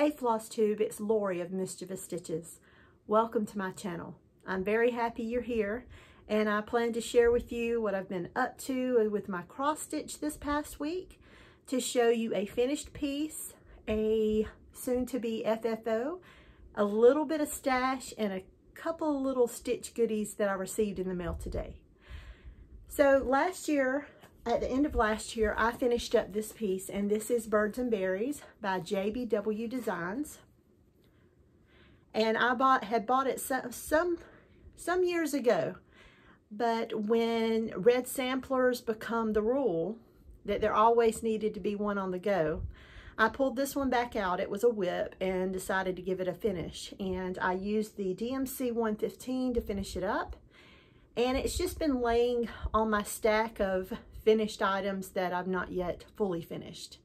Hey Flosstube, it's Lori of Mischievous Stitches. Welcome to my channel. I'm very happy you're here, and I plan to share with you what I've been up to with my cross stitch this past week, to show you a finished piece, a soon-to-be FFO, a little bit of stash, and a couple little stitch goodies that I received in the mail today. So last year, at the end of last year, I finished up this piece, and this is Birds and Berries by JBW Designs. And I had bought it some years ago, but when red samplers become the rule, that there always needed to be one on the go, I pulled this one back out. It was a whip, and decided to give it a finish. And I used the DMC 115 to finish it up. And it's just been laying on my stack of finished items that I've not yet fully finished.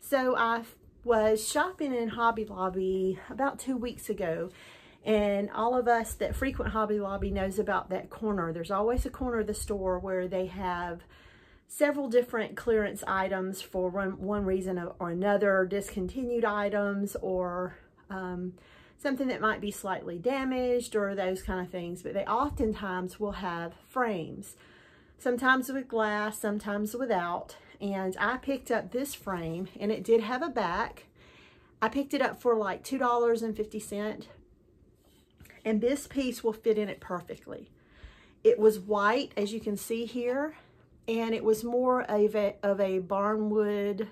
So I was shopping in Hobby Lobby about 2 weeks ago, and all of us that frequent Hobby Lobby knows about that corner. There's always a corner of the store where they have several different clearance items for one reason or another, discontinued items or something that might be slightly damaged or those kind of things, but they oftentimes will have frames, sometimes with glass, sometimes without. And I picked up this frame, and it did have a back. I picked it up for like $2.50, and this piece will fit in it perfectly. It was white, as you can see here, and it was more of a barnwood,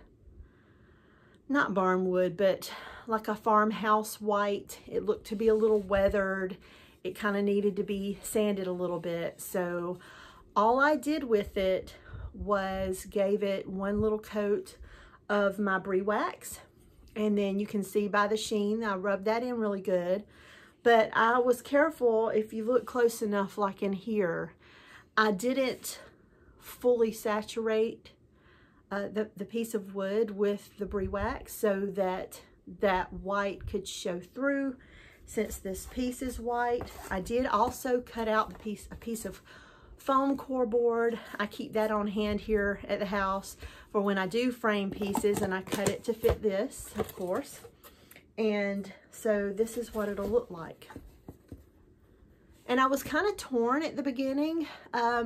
not barnwood, but like a farmhouse white. It looked to be a little weathered. It kind of needed to be sanded a little bit. So all I did with it was gave it one little coat of my Briwax. And then you can see by the sheen, I rubbed that in really good. But I was careful, if you look close enough, like in here, I didn't fully saturate the piece of wood with the Briwax so that that white could show through. Since this piece is white, I did also cut out a piece of foam core board. I keep that on hand here at the house for when I do frame pieces, and I cut it to fit this, of course. And so this is what it'll look like. And I was kind of torn at the beginning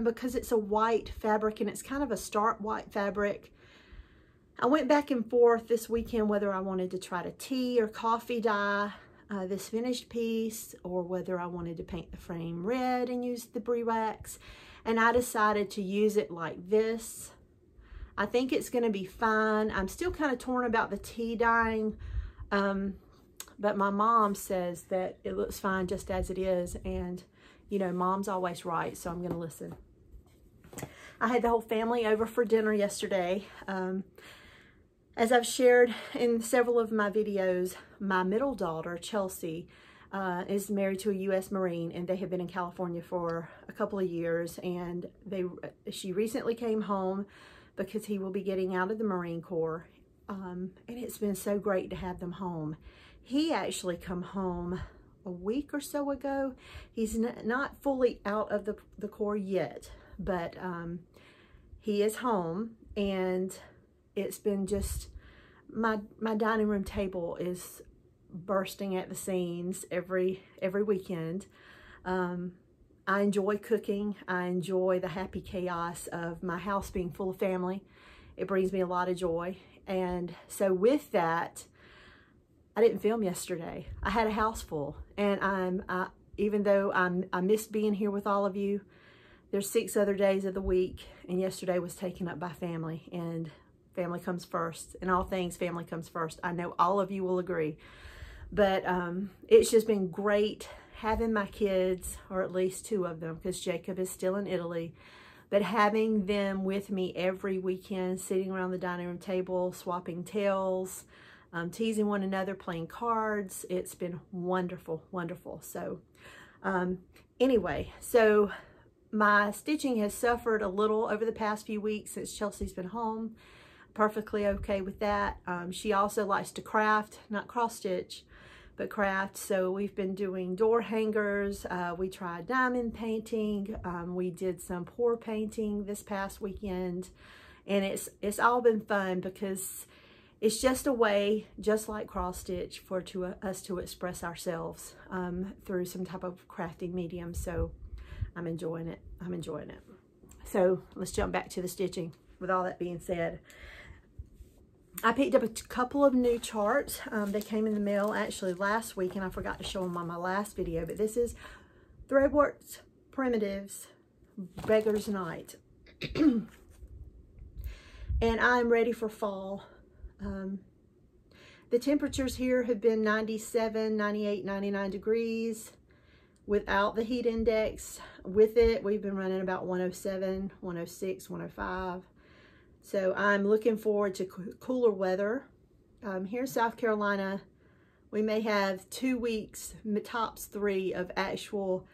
because it's a white fabric, and it's kind of a stark white fabric. I went back and forth this weekend whether I wanted to try to tea or coffee dye this finished piece, or whether I wanted to paint the frame red and use the Briwax. And I decided to use it like this. I think it's going to be fine. I'm still kind of torn about the tea dyeing, but my mom says that it looks fine just as it is. And, you know, mom's always right, so I'm going to listen. I had the whole family over for dinner yesterday. As I've shared in several of my videos, my middle daughter, Chelsea, is married to a U.S. Marine, and they have been in California for a couple of years, and she recently came home because he will be getting out of the Marine Corps, and it's been so great to have them home. He actually come home a week or so ago. He's not fully out of the Corps yet, but he is home, and it's been just, my dining room table is bursting at the seams every weekend. I enjoy cooking. I enjoy the happy chaos of my house being full of family. It brings me a lot of joy. And so with that, I didn't film yesterday. I had a house full, and even though I miss being here with all of you, there's 6 other days of the week, and yesterday was taken up by family, and family comes first. In all things, family comes first. I know all of you will agree, but it's just been great having my kids, or at least 2 of them, because Jacob is still in Italy, but having them with me every weekend, sitting around the dining room table, swapping tales, teasing one another, playing cards. It's been wonderful, wonderful. So anyway, so my stitching has suffered a little over the past few weeks since Chelsea's been home. Perfectly okay with that. She also likes to craft, not cross stitch, but craft. So we've been doing door hangers. We tried diamond painting. We did some pour painting this past weekend, and it's all been fun because It's just a way, just like cross stitch, for us to express ourselves through some type of crafting medium. So I'm enjoying it. I'm enjoying it. So let's jump back to the stitching. With all that being said, I picked up a couple of new charts. They came in the mail actually last week, and I forgot to show them on my last video, but this is Threadworks Primitives, Beggar's Night. And I'm ready for fall. The temperatures here have been 97, 98, 99 degrees without the heat index. With it, we've been running about 107, 106, 105. So I'm looking forward to cooler weather. Here in South Carolina, we may have 2 weeks, tops 3, of actual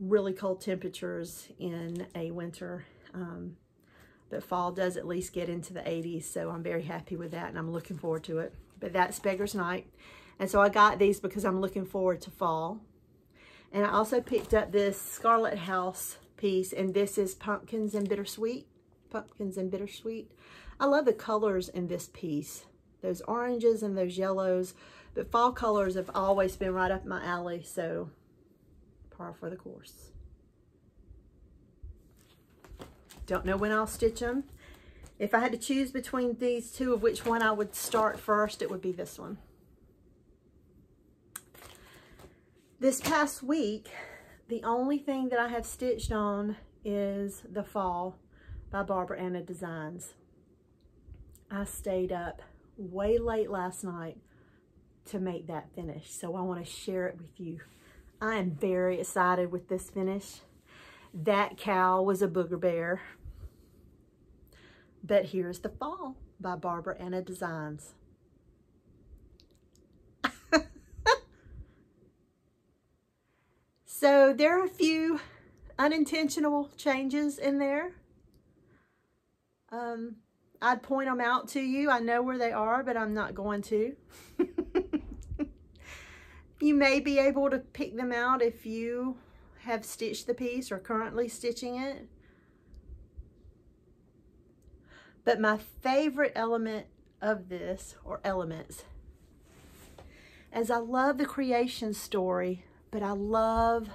really cold temperatures in a winter. But fall does at least get into the 80s, so I'm very happy with that, and I'm looking forward to it. But that's Beggar's Night. And so I got these because I'm looking forward to fall. And I also picked up this Scarlet House piece, and this is Pumpkins and Bittersweet. Pumpkins and Bittersweet. I love the colors in this piece, those oranges and those yellows, but fall colors have always been right up my alley, so par for the course. Don't know when I'll stitch them. If I had to choose between these two of which one I would start first, it would be this one. This past week, the only thing that I have stitched on is The Fall by Barbara Ana Designs. I stayed up way late last night to make that finish, so I want to share it with you. I am very excited with this finish. That cow was a booger bear. But here's The Fall by Barbara Ana Designs. So there are a few unintentional changes in there. I'd point them out to you. I know where they are, but I'm not going to. You may be able to pick them out if you have stitched the piece or currently stitching it. But my favorite element of this, or elements, as I love the creation story, but I love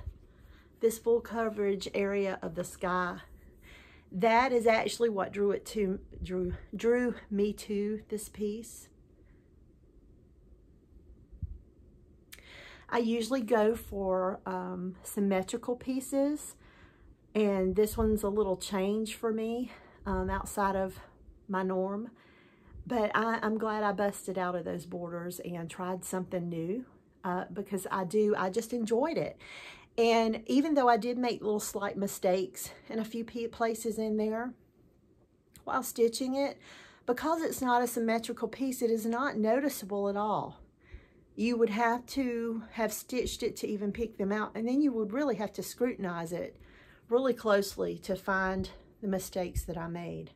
this full coverage area of the sky. That is actually what drew me to this piece. I usually go for symmetrical pieces, and this one's a little change for me, outside of my norm. But I'm glad I busted out of those borders and tried something new, because I just enjoyed it. And even though I did make little slight mistakes in a few places in there while stitching it, because it's not a symmetrical piece, it is not noticeable at all. You would have to have stitched it to even pick them out, and then you would really have to scrutinize it really closely to find the mistakes that I made.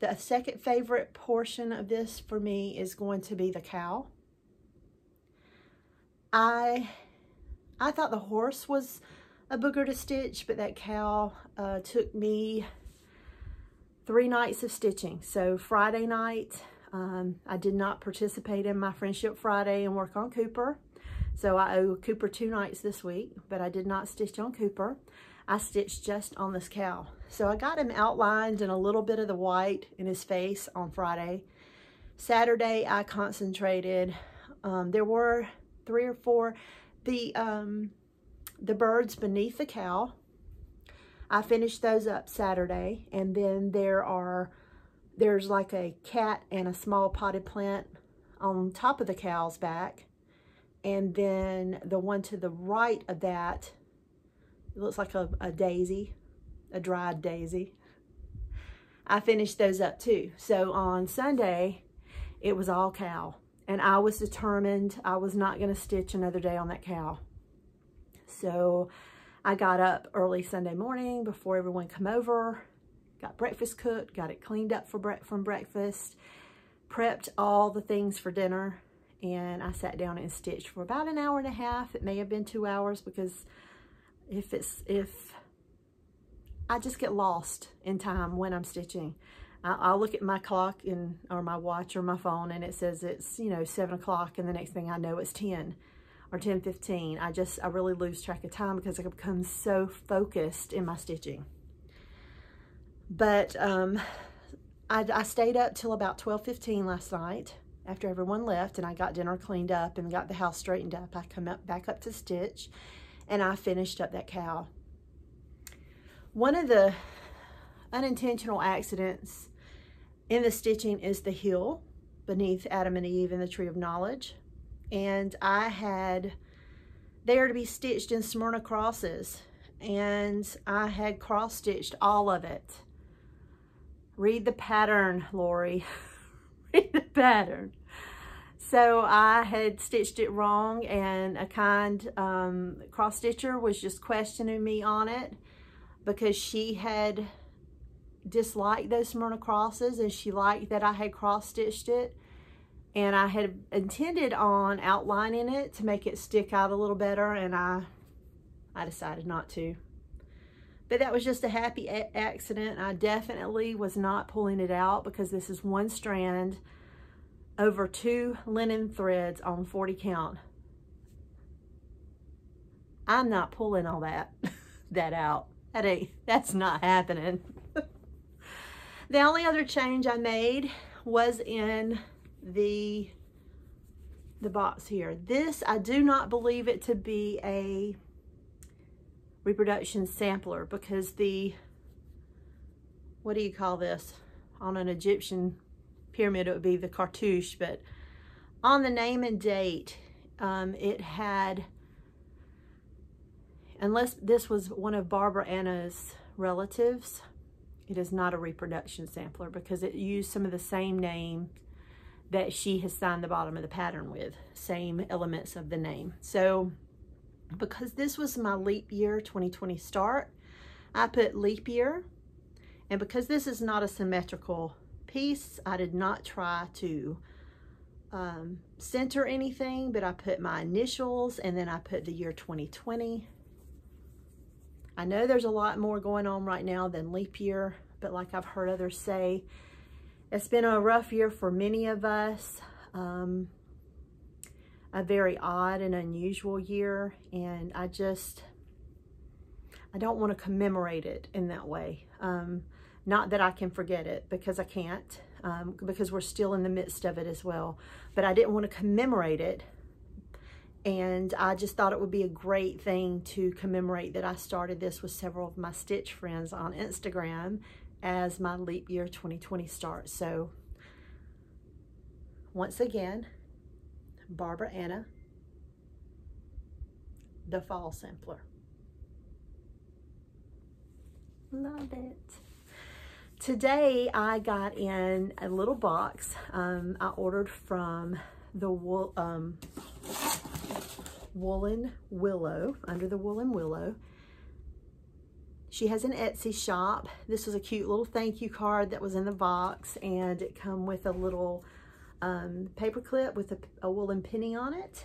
The second favorite portion of this for me is going to be the cow. I thought the horse was a booger to stitch, but that cow took me 3 nights of stitching. So Friday night, I did not participate in my Friendship Friday and work on Cooper. So I owe Cooper 2 nights this week, but I did not stitch on Cooper. I stitched just on this cow. So I got him outlined in a little bit of the white in his face on Friday. Saturday, I concentrated. There were 3 or 4, the birds beneath the cow. I finished those up Saturday, and then there's like a cat and a small potted plant on top of the cow's back, and then the one to the right of that, it looks like a daisy, a dried daisy. I finished those up too. So on Sunday, it was all cow. And I was determined I was not going to stitch another day on that cow. So I got up early Sunday morning before everyone come over, got breakfast cooked, got it cleaned up from breakfast, prepped all the things for dinner, and I sat down and stitched for about 1.5 hours. It may have been 2 hours, because if I just get lost in time when I'm stitching. I'll look at my clock and or my watch or my phone, and it says it's, you know, 7 o'clock, and the next thing I know it's 10 or 10:15. I really lose track of time because I become so focused in my stitching. But I stayed up till about 12:15 last night after everyone left, and I got dinner cleaned up and got the house straightened up. I come up back up to stitch, and I finished up that cowl. One of the unintentional accidents in the stitching is the heel beneath Adam and Eve in the Tree of Knowledge, and I had there to be stitched in Smyrna crosses, and I had cross stitched all of it. Read the pattern, Lori. Read the pattern. So I had stitched it wrong, and a kind cross stitcher was just questioning me on it because she had disliked those Smyrna crosses, and she liked that I had cross-stitched it, and I had intended on outlining it to make it stick out a little better, and I decided not to. But that was just a happy accident. I definitely was not pulling it out because this is one strand over 2 linen threads on 40 count. I'm not pulling all that out. That's not happening. The only other change I made was in the box here. This, I do not believe it to be a reproduction sampler because the, what do you call this? On an Egyptian pyramid, it would be the cartouche, but on the name and date, it had, unless this was one of Barbara Ana's relatives, it is not a reproduction sampler because it used some of the same name that she has signed the bottom of the pattern with, same elements of the name. So because this was my leap year 2020 start, I put leap year. And because this is not a symmetrical piece, I did not try to center anything, but I put my initials and then I put the year 2020. I know there's a lot more going on right now than leap year, but like I've heard others say, it's been a rough year for many of us, a very odd and unusual year, and I don't want to commemorate it in that way. Not that I can forget it, because I can't, because we're still in the midst of it as well, but I didn't want to commemorate it. And I just thought it would be a great thing to commemorate that I started this with several of my stitch friends on Instagram as my leap year 2020 start. So once again, Barbara Ana, the fall sampler. Love it. Today I got in a little box I ordered from the Woolen Willow, Under the Woolen Willow. She has an Etsy shop. This was a cute little thank you card that was in the box, and it come with a little paper clip with a woolen penny on it.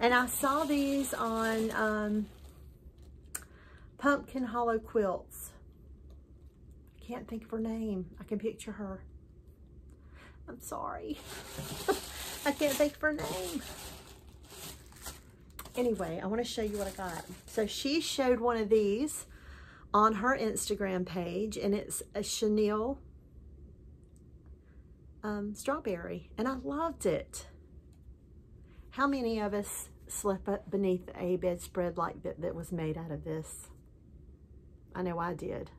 And I saw these on Pumpkin Hollow Quilts. I can't think of her name. I can picture her. I'm sorry. I can't think of her name. Anyway, I want to show you what I got. So she showed one of these on her Instagram page, and it's a chenille strawberry, and I loved it. How many of us slept up beneath a bedspread like that that was made out of this? I know I did,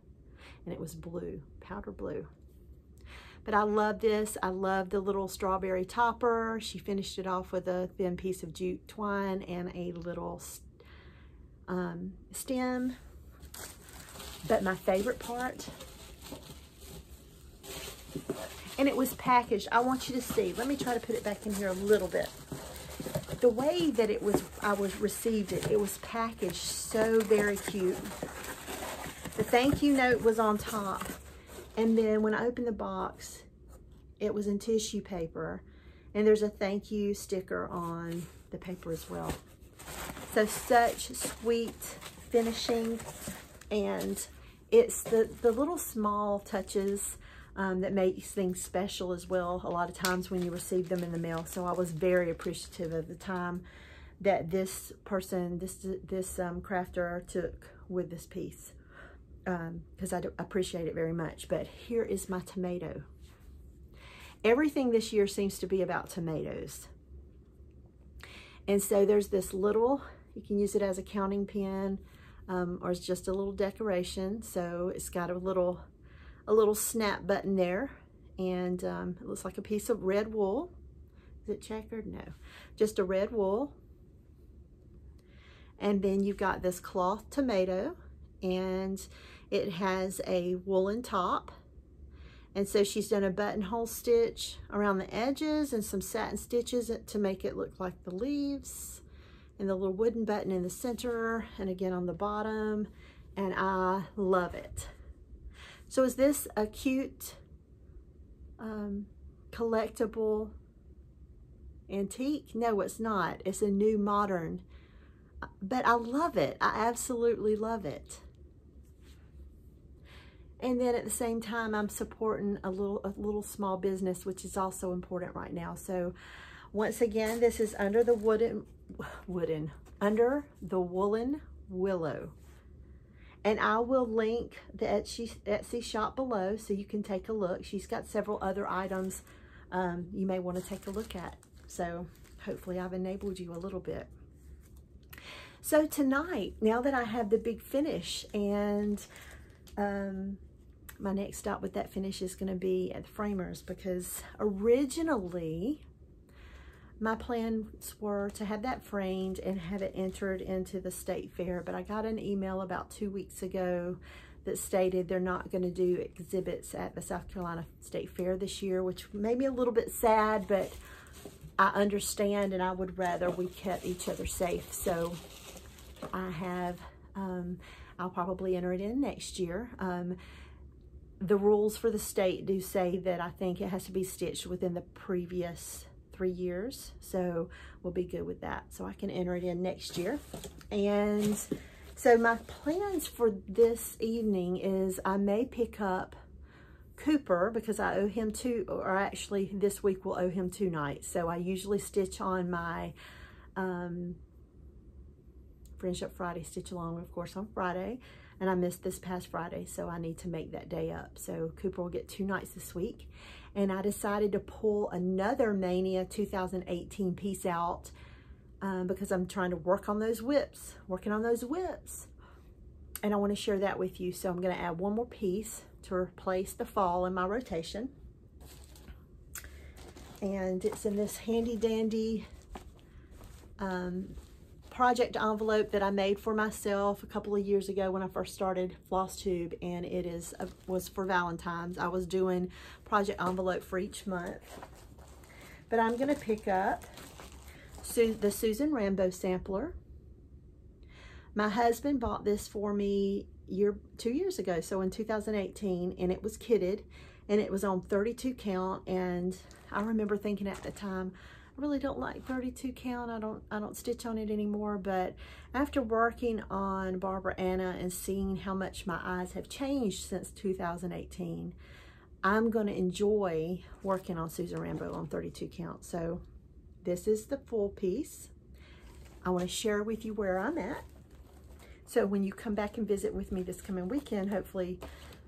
and it was blue, powder blue. But I love this. I love the little strawberry topper. She finished it off with a thin piece of jute twine and a little stem. But my favorite part, and it was packaged. I want you to see. Let me try to put it back in here a little bit. The way that it was, received it, it was packaged so very cute. The thank you note was on top. And then when I opened the box, it was in tissue paper, and there's a thank you sticker on the paper as well. So such sweet finishing, and it's the little small touches that makes things special as well a lot of times when you receive them in the mail. So I was very appreciative of the time that this person, this crafter took with this piece, because I appreciate it very much. But here is my tomato. Everything this year seems to be about tomatoes. And so there's this little, you can use it as a counting pin, or it's just a little decoration. So it's got a little snap button there, and it looks like a piece of red wool. Is it checkered? No, just a red wool. And then you've got this cloth tomato, and it has a woolen top. And so she's done a buttonhole stitch around the edges and some satin stitches to make it look like the leaves, and the little wooden button in the center and again on the bottom, and I love it. So is this a cute collectible antique? No, it's not. It's a new modern, but I love it. I absolutely love it. And then at the same time, I'm supporting a little small business, which is also important right now. So once again, this is Under the Woolen Willow. And I will link the Etsy shop below so you can take a look. She's got several other items you may want to take a look at. So hopefully I've enabled you a little bit. So tonight, now that I have the big finish, and my next stop with that finish is going to be at the Framers, because originally my plans were to have that framed and have it entered into the state fair, but I got an email about 2 weeks ago that stated they're not going to do exhibits at the South Carolina State Fair this year, which made me a little bit sad, but I understand, and I would rather we kept each other safe. So I have, I'll probably enter it in next year. The rules for the state do say that I think it has to be stitched within the previous 3 years. So we'll be good with that. So I can enter it in next year. And so my plans for this evening is I may pick up Cooper, because I owe him two, or actually this week we'll owe him two nights. So I usually stitch on my Friendship Friday stitch along, of course, on Friday, and I missed this past Friday, so I need to make that day up. So Cooper will get two nights this week, and I decided to pull another Mania 2018 piece out because I'm trying to work on those whips, and I want to share that with you. So I'm going to add one more piece to replace the fall in my rotation, and it's in this handy dandy project envelope that I made for myself a couple of years ago when I first started Flosstube, and it was for Valentine's. I was doing project envelope for each month, but I'm going to pick up the Susan Rambo sampler. My husband bought this for me 2 years ago, so in 2018, and it was kitted, and it was on 32 count, and I remember thinking at the time, I really don't like 32 count. I don't stitch on it anymore, but after working on Barbara Ana and seeing how much my eyes have changed since 2018, I'm going to enjoy working on Susan Rambo on 32 count. So this is the full piece. I want to share with you where I'm at. So when you come back and visit with me this coming weekend, hopefully,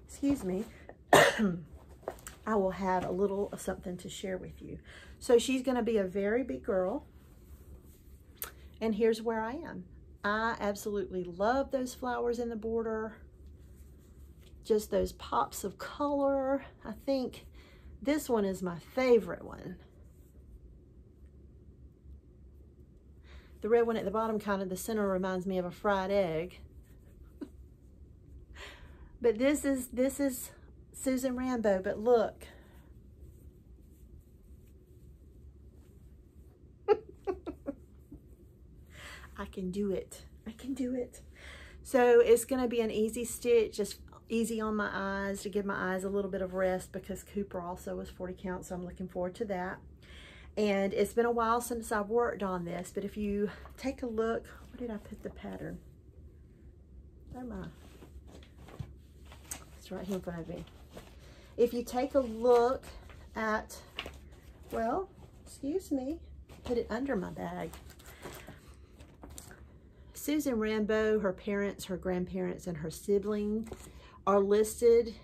excuse me, I will have a little of something to share with you. So she's going to be a very big girl. And here's where I am. I absolutely love those flowers in the border. Just those pops of color. I think this one is my favorite one. The red one at the bottom, kind of the center, reminds me of a fried egg. But this is Susan Rambo, but look. I can do it. I can do it. So it's going to be an easy stitch, just easy on my eyes, to give my eyes a little bit of rest, because Cooper also was 40 count, so I'm looking forward to that. And it's been a while since I've worked on this, but if you take a look, where did I put the pattern? Where am I? It's right here in front of me. If you take a look at, well, excuse me, put it under my bag. Susan Rambo, her parents, her grandparents, and her sibling are listed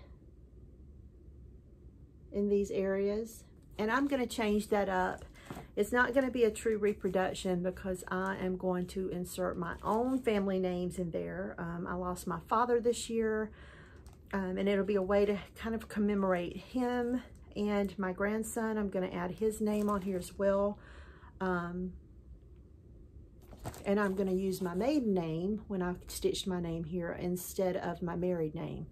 in these areas. And I'm going to change that up. It's not going to be a true reproduction because I am going to insert my own family names in there. I lost my father this year, and it'll be a way to kind of commemorate him and my grandson. I'm going to add his name on here as well. And I'm going to use my maiden name when I stitched my name here instead of my married name.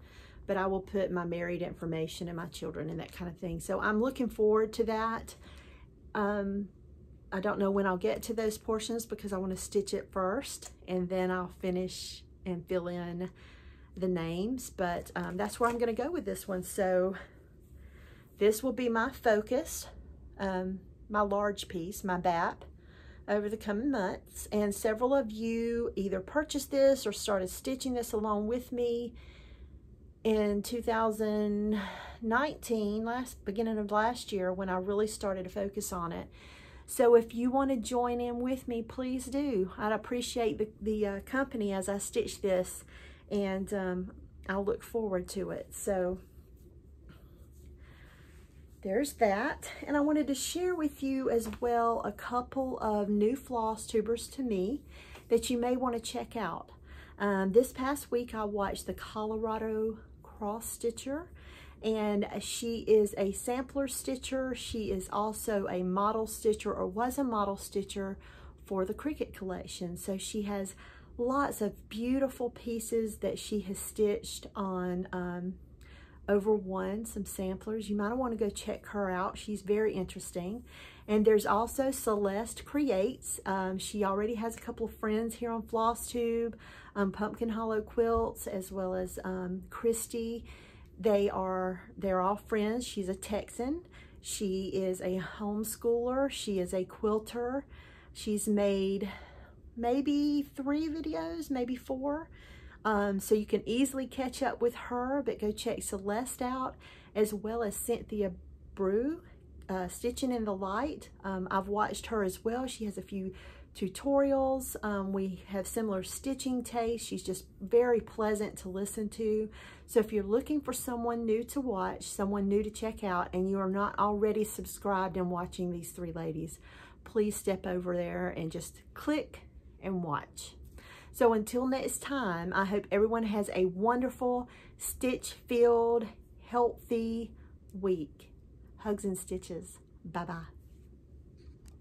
But I will put my married information and my children and that kind of thing. So I'm looking forward to that. I don't know when I'll get to those portions because I want to stitch it first and then I'll finish and fill in the names, but that's where I'm going to go with this one. So this will be my focus, my large piece, my BAP, over the coming months. And several of you either purchased this or started stitching this along with me in 2019, beginning of last year, when I really started to focus on it. So if you want to join in with me, please do. I'd appreciate the company as I stitch this, and I'll look forward to it. So there's that. And I wanted to share with you as well a couple of new floss tubers to me that you may want to check out. This past week I watched the Colorado Cross Stitcher, and she is a sampler stitcher. She is also a model stitcher, or was a model stitcher, for the Cricut collection. So she has lots of beautiful pieces that she has stitched on over some samplers. You might want to go check her out. She's very interesting. And there's also Celeste Creates. She already has a couple of friends here on Flosstube, Pumpkin Hollow Quilts, as well as Christy. They're all friends. She's a Texan. She is a homeschooler. She is a quilter. She's made maybe 3 videos, maybe 4. So you can easily catch up with her, but go check Celeste out, as well as Cynthia Brew, Stitching in the Light. I've watched her as well. She has a few tutorials. We have similar stitching tastes. She's just very pleasant to listen to. So if you're looking for someone new to watch, someone new to check out, and you are not already subscribed and watching these 3 ladies, please step over there and just click and watch. So until next time, I hope everyone has a wonderful, stitch-filled, healthy week. Hugs and stitches. Bye-bye.